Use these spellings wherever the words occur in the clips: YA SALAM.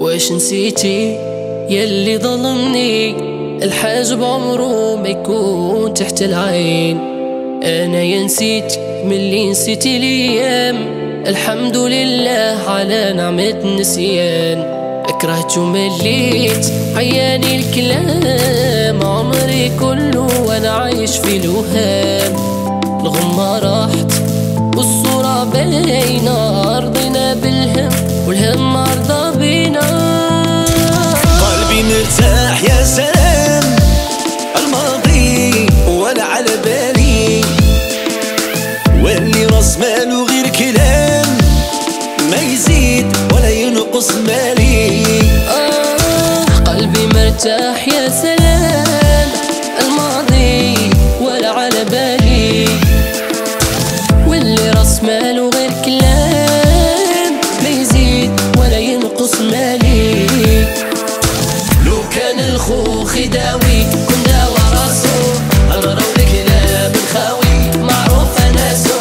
واش نسيتي يلي ظلمني؟ الحاجب عمره ما يكون تحت العين. انا ينسيت ملي نسيتي ليام، الحمد لله على نعمة النسيان. اكرهت ومليت عياني الكلام، عمري كله وانا عايش في الوهام. الغمة راحت والصورة باينة، ارضنا بالهم والهم ارضى بينا. قلبي مرتاح يا سلام، الماضي وانا على بالي، واللي راس ماله غير كلام، ما يزيد ولا ينقص مالي. قلبي مرتاح يا سلام، الماضي ولا على بالي، واللي راس ماله غير كلام، ما يزيد ولا ينقص مالي. لو كان الخوخ يداوي كنا وراسو، نراو الكلام الخاوي معروف ناسو،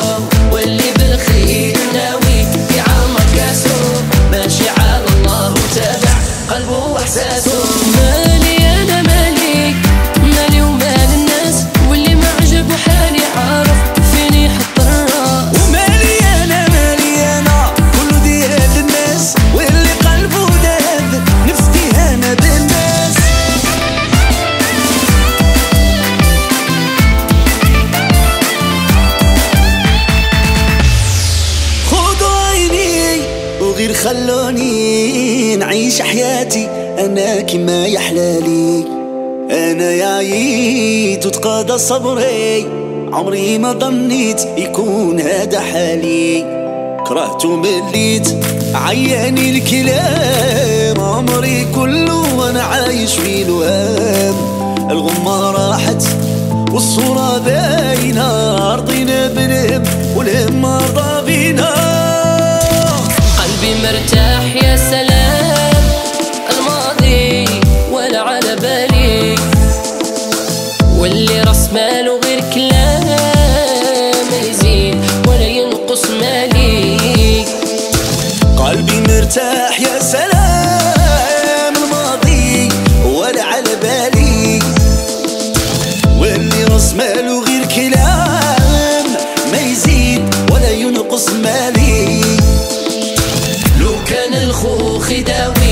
واللي بالخير ناوي في عمر كاسو، ماشي على الله وتابع قلبه واحساسه. غير خلوني نعيش حياتي انا كما يحلالي، انا يعيت وتقاضى صبري، عمري ما ظنيت يكون هذا حالي. كرهت ومليت عياني الكلام، عمري كله وانا عايش في الوهام. الغمة راحت والصورة باينة، ارضينا بالهم والهم ارضى بينا. قلبي مرتاح يا سلام، الماضي ولا على بالي، واللي راس ماله غير كلام، ما يزيد ولا ينقص مالي. قلبي مرتاح يا سلام، الماضي ولا على بالي، واللي راس ماله غير كلام، ما يزيد ولا ينقص مالي. كان الخوخ يداوي